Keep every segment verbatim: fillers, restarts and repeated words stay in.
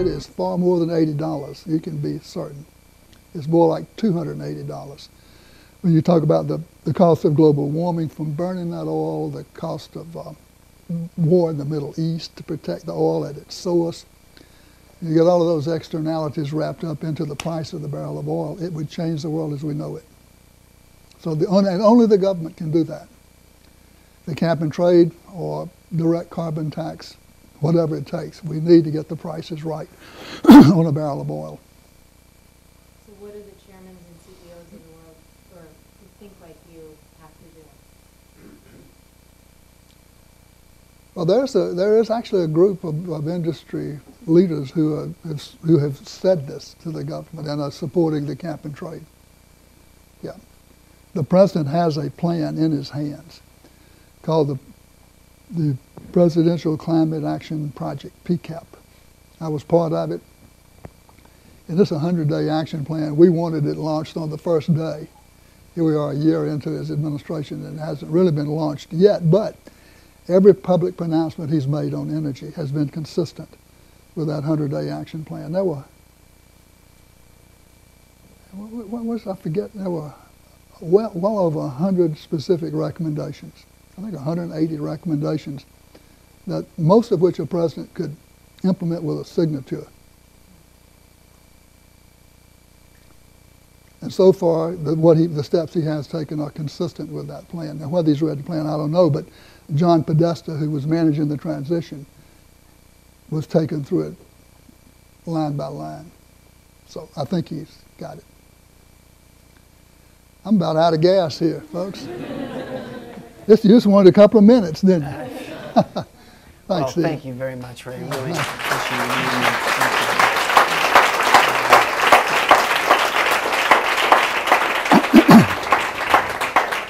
it is far more than eighty dollars, you can be certain. It's more like two hundred eighty dollars. When you talk about the, the cost of global warming from burning that oil, the cost of uh, war in the Middle East to protect the oil at its source, you get all of those externalities wrapped up into the price of the barrel of oil, it would change the world as we know it. So the, and only the government can do that. The cap and trade or direct carbon tax, whatever it takes, we need to get the prices right on a barrel of oil. So what do the chairmen and C E Os of the world or who think like you have to do? Well, there's a, there is actually a group of, of industry leaders who, are, who have said this to the government and are supporting the cap and trade. Yeah. The president has a plan in his hands called the the Presidential Climate Action Project, P CAP. I was part of it. And this one hundred day action plan, we wanted it launched on the first day. Here we are a year into his administration and it hasn't really been launched yet, but every public pronouncement he's made on energy has been consistent with that one hundred day action plan. There were, what was, I forget, there were well, well over one hundred specific recommendations. I think one hundred eighty recommendations, that most of which a president could implement with a signature. And so far, the, what he, the steps he has taken are consistent with that plan. Now, whether he's read the plan, I don't know, but John Podesta, who was managing the transition, was taken through it line by line. So I think he's got it. I'm about out of gas here, folks. You just wanted a couple of minutes, didn't you? Thanks, well, thank you very much, Ray. Really appreciate you.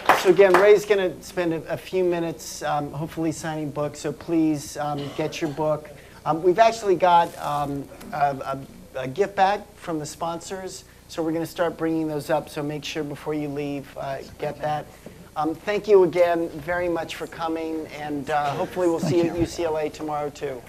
Thank you. So again, Ray's going to spend a, a few minutes, um, hopefully signing books. So please um, get your book. Um, we've actually got um, a, a, a gift bag from the sponsors, so we're going to start bringing those up. So make sure before you leave, uh, get that. Um, thank you again very much for coming, and uh, hopefully we'll see you at U C L A tomorrow, too.